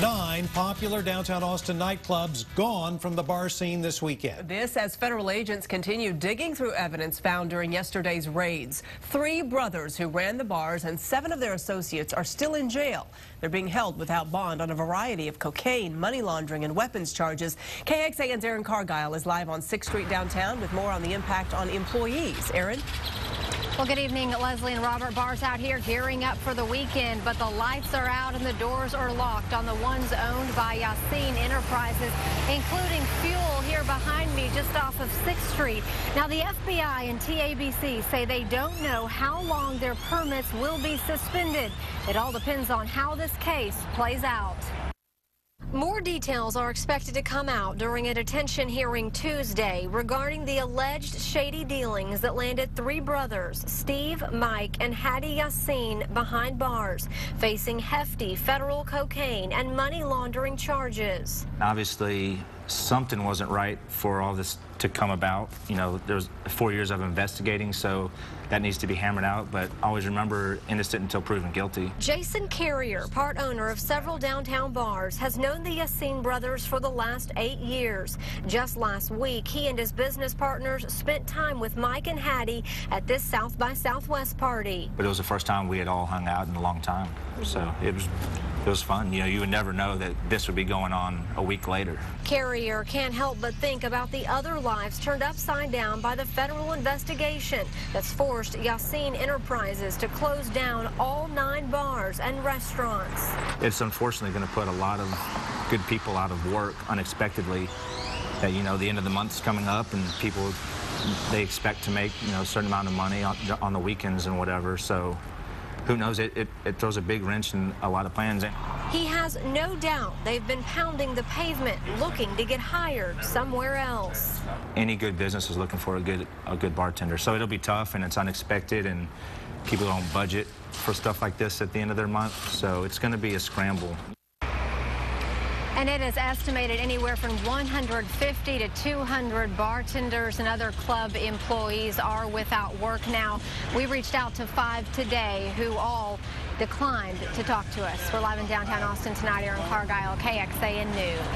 9 popular downtown Austin nightclubs gone from the bar scene this weekend. This as federal agents continue digging through evidence found during yesterday's raids. 3 brothers who ran the bars and 7 of their associates are still in jail. They're being held without bond on a variety of cocaine, money laundering, and weapons charges. KXAN's Erin Cargile is live on 6th Street downtown with more on the impact on employees. Erin? Well, good evening, Leslie and Robert. Bars out here gearing up for the weekend, but the lights are out and the doors are locked on the ones owned by Yassine Enterprises, including Fuel here behind me just off of 6th Street. Now, the FBI and TABC say they don't know how long their permits will be suspended. It all depends on how this case plays out. More details are expected to come out during a detention hearing Tuesday regarding the alleged shady dealings that landed 3 brothers, Steve, Mike, and Hattie Yassine, behind bars, facing hefty federal cocaine and money laundering charges. Obviously, something wasn't right for all this to come about. You know, there's 4 years of investigating, so that needs to be hammered out, but always remember, innocent until proven guilty. Jason Carrier, part owner of several downtown bars, has known the Yassine brothers for the last 8 years. Just last week, he and his business partners spent time with Mike and Hattie at this South by Southwest party. But it was the first time we had all hung out in a long time, so it was fun. You know, you would never know that this would be going on a week later. Carrier can't help but think about the other lives turned upside down by the federal investigation that's forced Yassine Enterprises to close down all 9 bars and restaurants. It's unfortunately going to put a lot of good people out of work unexpectedly. You know, the end of the month's coming up and people, they expect to make, you know, a certain amount of money on the weekends and whatever, so who knows, it throws a big wrench in a lot of plans. He has no doubt they've been pounding the pavement looking to get hired somewhere else. Any good business is looking for a good bartender, so it'll be tough, and it's unexpected, and people don't budget for stuff like this at the end of their month, so it's going to be a scramble. And it is estimated anywhere from 150 to 200 bartenders and other club employees are without work now. We reached out to 5 today who all declined to talk to us. We're live in downtown Austin tonight. Erin Cargile, KXAN News.